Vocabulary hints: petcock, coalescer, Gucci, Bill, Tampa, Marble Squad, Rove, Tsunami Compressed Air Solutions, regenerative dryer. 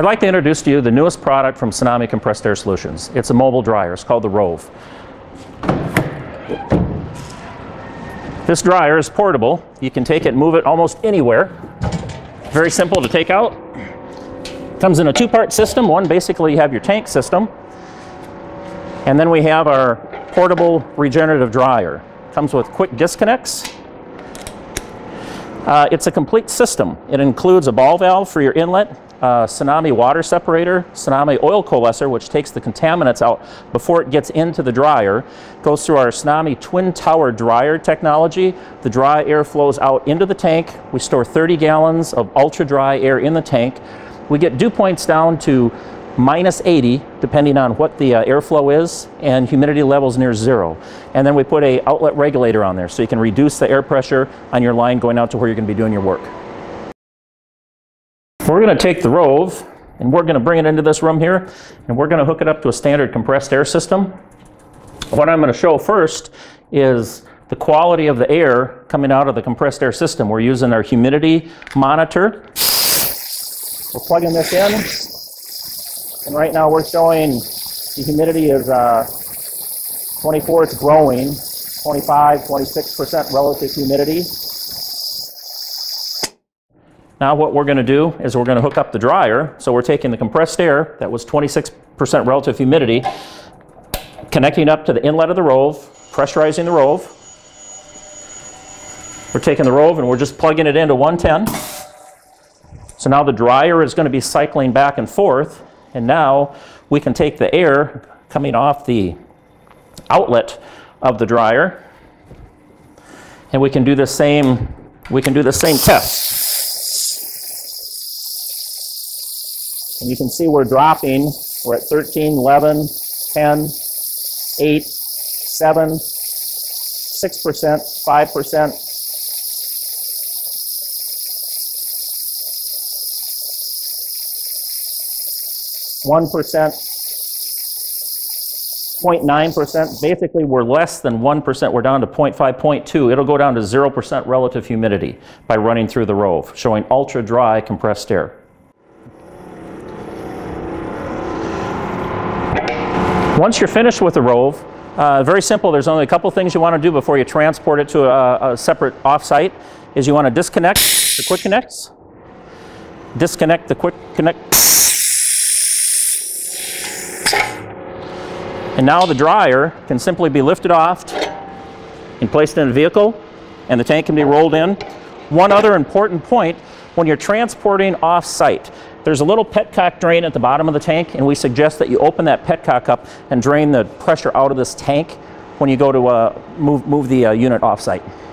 I'd like to introduce to you the newest product from Tsunami Compressed Air Solutions. It's a mobile dryer. It's called the Rove. This dryer is portable. You can take it and move it almost anywhere. Very simple to take out. Comes in a two-part system. One, basically you have your tank system, and then we have our portable regenerative dryer. Comes with quick disconnects. It's a complete system. It includes a ball valve for your inlet, Tsunami water separator, Tsunami oil coalescer, which takes the contaminants out before it gets into the dryer, goes through our Tsunami twin tower dryer technology. The dry air flows out into the tank. We store 30 gallons of ultra dry air in the tank. We get dew points down to -80 depending on what the airflow is, and humidity levels near zero. And then we put a outlet regulator on there so you can reduce the air pressure on your line going out to where you're going to be doing your work. We're going to take the Rove and we're going to bring it into this room here, and we're going to hook it up to a standard compressed air system. What I'm going to show first is the quality of the air coming out of the compressed air system. We're using our humidity monitor. We're plugging this in. And right now we're showing the humidity is 24, it's growing, 25, 26% relative humidity. Now what we're going to do is we're going to hook up the dryer. So we're taking the compressed air that was 26% relative humidity, connecting up to the inlet of the Rove, pressurizing the Rove. We're taking the Rove and we're just plugging it into 110. So now the dryer is going to be cycling back and forth. And now we can take the air coming off the outlet of the dryer, and we can do the same. We can do the same test. And you can see we're dropping. We're at 13, 11, 10, 8, 7, 6%, 5%. .9%. Basically, we're less than 1%. We're down to 0.5, 0.2. It'll go down to 0% relative humidity by running through the Rove, showing ultra dry compressed air. Once you're finished with the Rove, very simple. There's only a couple things you want to do before you transport it to a separate offsite. Is you want to disconnect the quick connects. Disconnect the quick connect. And now the dryer can simply be lifted off and placed in a vehicle, and the tank can be rolled in. One other important point, when you're transporting off-site, there's a little petcock drain at the bottom of the tank, and we suggest that you open that petcock up and drain the pressure out of this tank when you go to move the unit off-site.